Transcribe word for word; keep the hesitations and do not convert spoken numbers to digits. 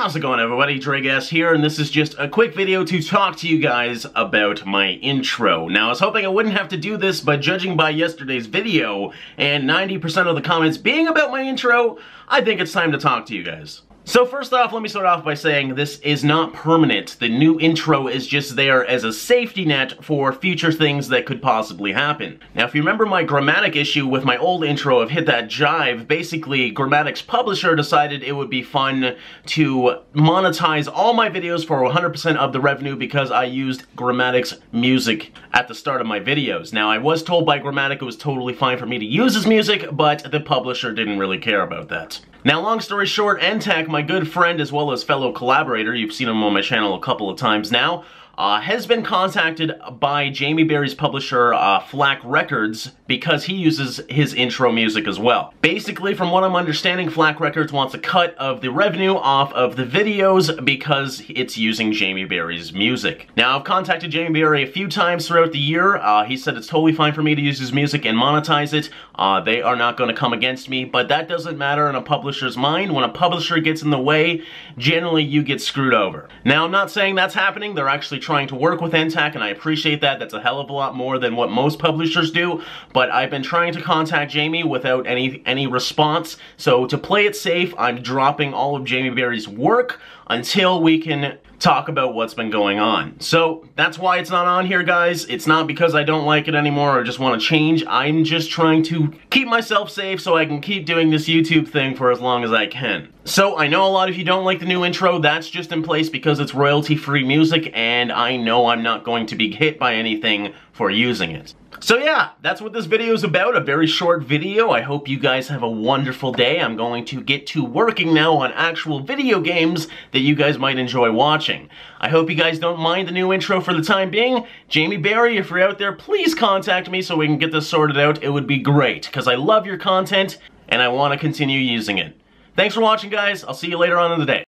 How's it going, everybody? Draegast here, and this is just a quick video to talk to you guys about my intro. Now, I was hoping I wouldn't have to do this, but judging by yesterday's video and ninety percent of the comments being about my intro, I think it's time to talk to you guys. So first off, let me start off by saying this is not permanent. The new intro is just there as a safety net for future things that could possibly happen. Now, if you remember my Gramatik issue with my old intro of Hit That Jive, basically Gramatik's publisher decided it would be fun to monetize all my videos for one hundred percent of the revenue because I used Gramatik's music at the start of my videos. Now, I was told by Gramatik it was totally fine for me to use his music, but the publisher didn't really care about that. Now, long story short, Entac, my good friend as well as fellow collaborator, you've seen him on my channel a couple of times now, uh, has been contacted by Jamie Berry's publisher, uh, Flack Records, because he uses his intro music as well. Basically, from what I'm understanding, Flack Records wants a cut of the revenue off of the videos because it's using Jamie Berry's music. Now, I've contacted Jamie Berry a few times throughout the year. Uh, he said it's totally fine for me to use his music and monetize it. Uh, they are not going to come against me, but that doesn't matter in a publisher's mind. When a publisher gets in the way, generally you get screwed over. Now, I'm not saying that's happening. They're actually trying to work with Entac, and I appreciate that. That's a hell of a lot more than what most publishers do, but I've been trying to contact Jamie without any any response. So to play it safe, I'm dropping all of Jamie Berry's work until we can talk about what's been going on. So that's why it's not on here, guys. It's not because I don't like it anymore or just want to change. I'm just trying to keep myself safe so I can keep doing this YouTube thing for as long as I can. So I know a lot of you don't like the new intro. That's just in place because it's royalty-free music, and I know I'm not going to be hit by anything for using it. So yeah, that's what this video is about, a very short video. I hope you guys have a wonderful day. I'm going to get to working now on actual video games that you guys might enjoy watching. I hope you guys don't mind the new intro for the time being. Jamie Berry, if you're out there, please contact me so we can get this sorted out. It would be great, because I love your content, and I want to continue using it. Thanks for watching, guys. I'll see you later on in the day.